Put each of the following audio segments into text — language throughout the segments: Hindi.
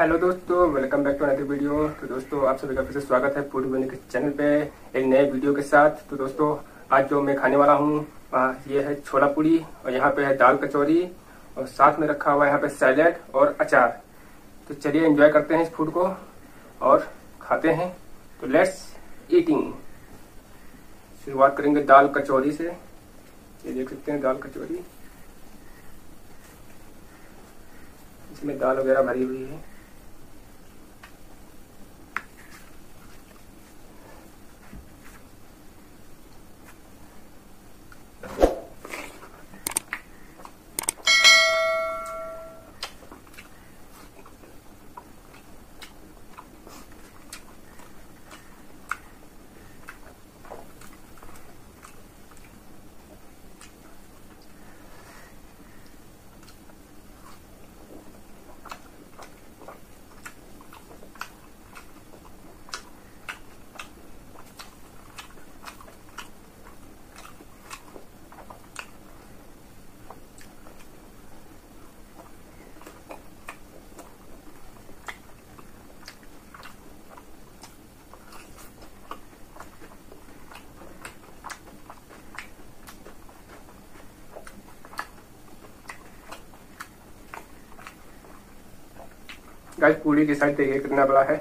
हेलो दोस्तों, welcome back to another video. तो दोस्तों, आप सभी का फिर से स्वागत है पूरी बनी के चैनल पे एक नए वीडियो के साथ। तो दोस्तों, आज जो मैं खाने वाला हूँ ये है छोला पूरी, और यहाँ पे है दाल कचौरी, और साथ में रखा हुआ है यहाँ पे सैलेड और अचार। तो चलिए एंजॉय करते हैं इस फूड को और खाते हैं। तो लेट्स ईटिंग। शुरुआत करेंगे दाल कचौरी से। ये देख सकते हैं दाल कचौरी, इसमें दाल वगैरह भरी हुई है। गाइस, पूरी की साइड देखिए कितना बड़ा है।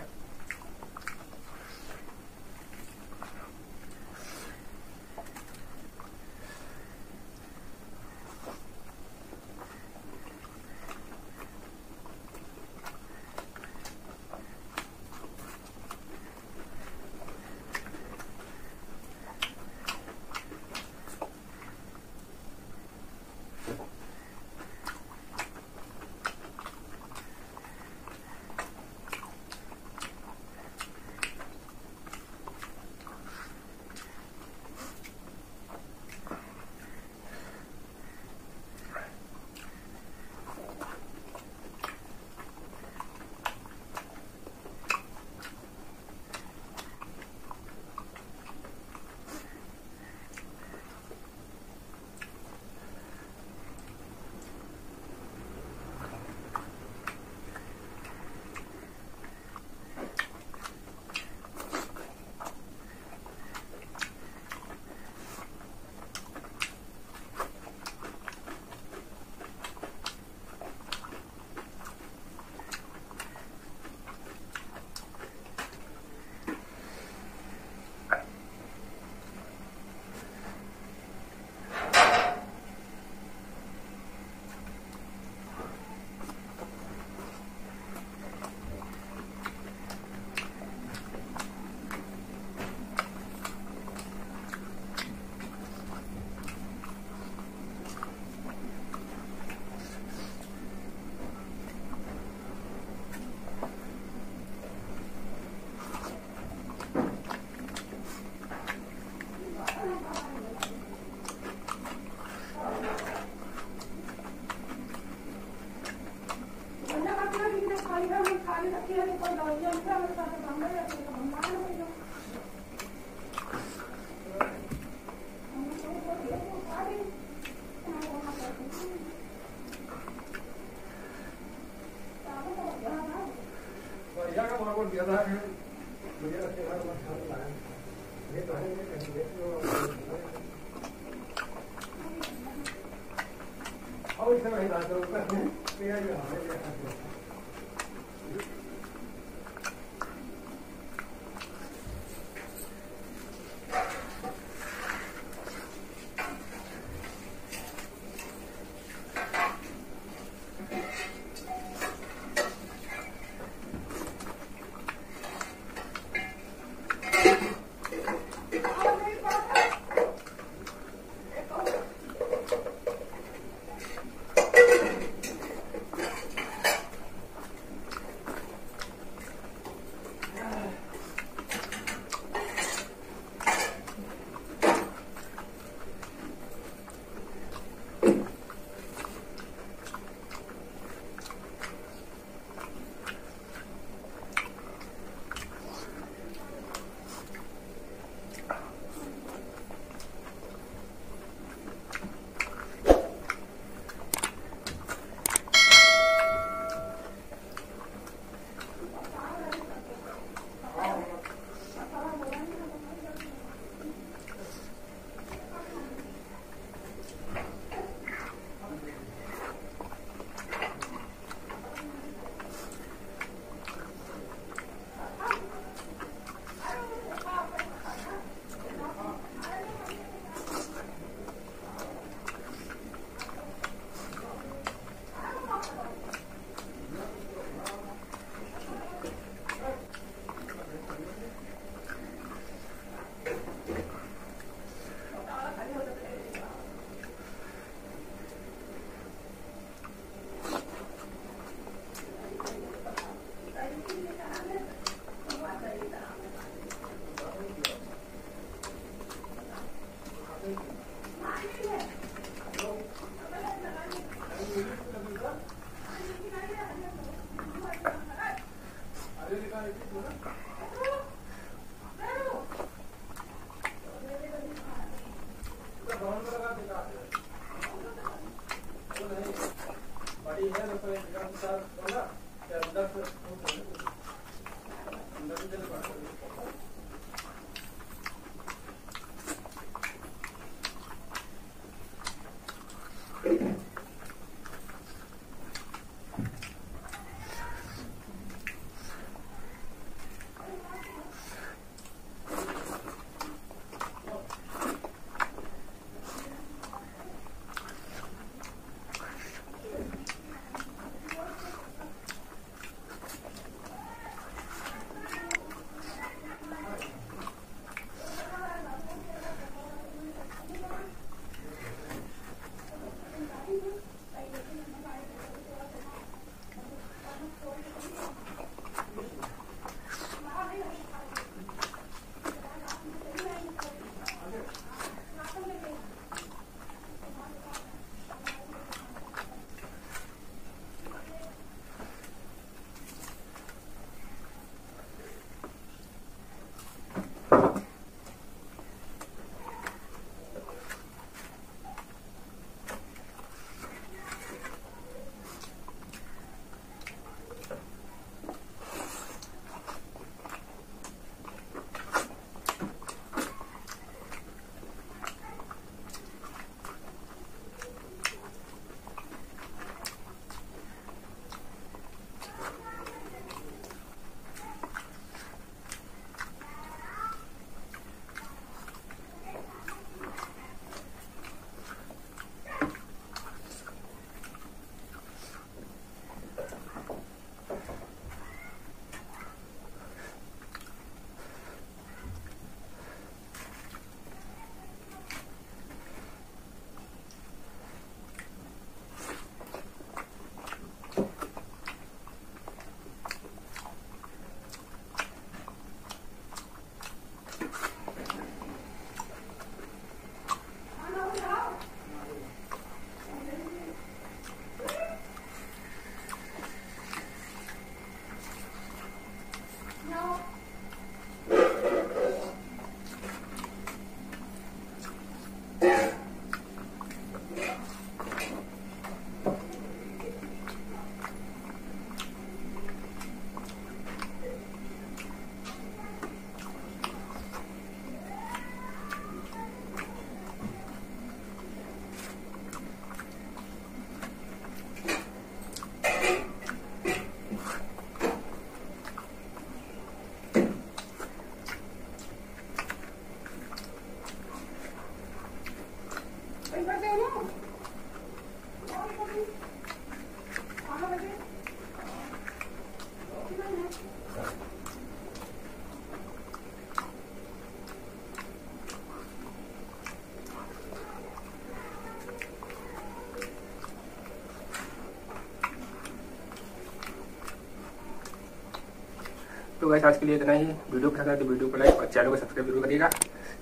तो गाइस आज के लिए इतना ही। वीडियो पसंद आए तो वीडियो को लाइक और चैनल को सब्सक्राइब जरूर करिएगा,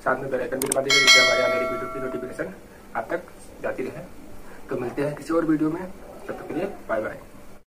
साथ में बेल आइकन भी दबा दीजिएगा जिससे हमारे मेरी वीडियो की नोटिफिकेशन आप तक जाती रहे। तो मिलते हैं किसी और वीडियो में, तब तक के लिए बाय बाय।